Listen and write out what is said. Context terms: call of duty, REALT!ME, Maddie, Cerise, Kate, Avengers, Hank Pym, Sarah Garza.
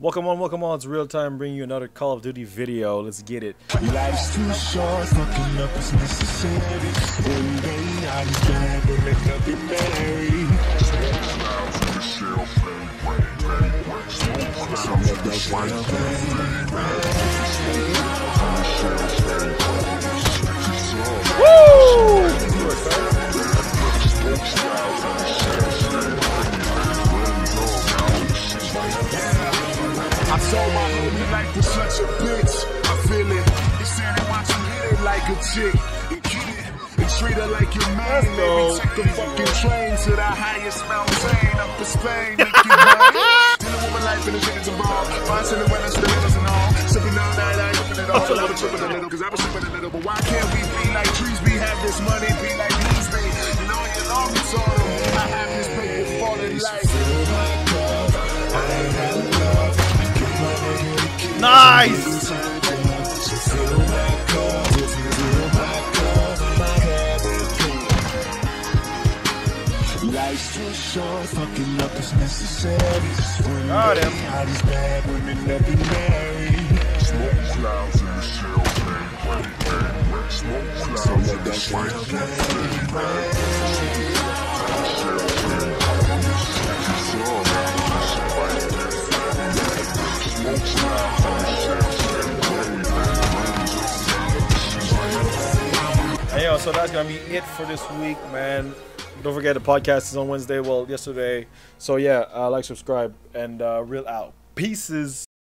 Welcome on, it's real time bringing you another Call of Duty video. Let's get it. Life's too short, fucking up is necessary. One day I just gotta make up and marry. Sold my homie life was such a bitch. I feel it. They said they want you hit it like a chick. And get it. And treat her like your man. Baby, take the fucking train to the highest mountain up in Spain. Dealing with my life and the chickens involved. Finding the winners, the winners and all. Sipping all night, I ain't open it all. I was tripping a little, cause I was tripping a little. But why can't we be like trees? We have this money, be like these be. You know, you long it's autumn. I have this paper falling like. I ain't had enough. Nice! Life's too short, fucking up is necessary. Got him. Hey yo, so that's gonna be it for this week, man. Don't forget the podcast is on Wednesday, well, yesterday. So yeah, like, subscribe, and real out. Pieces.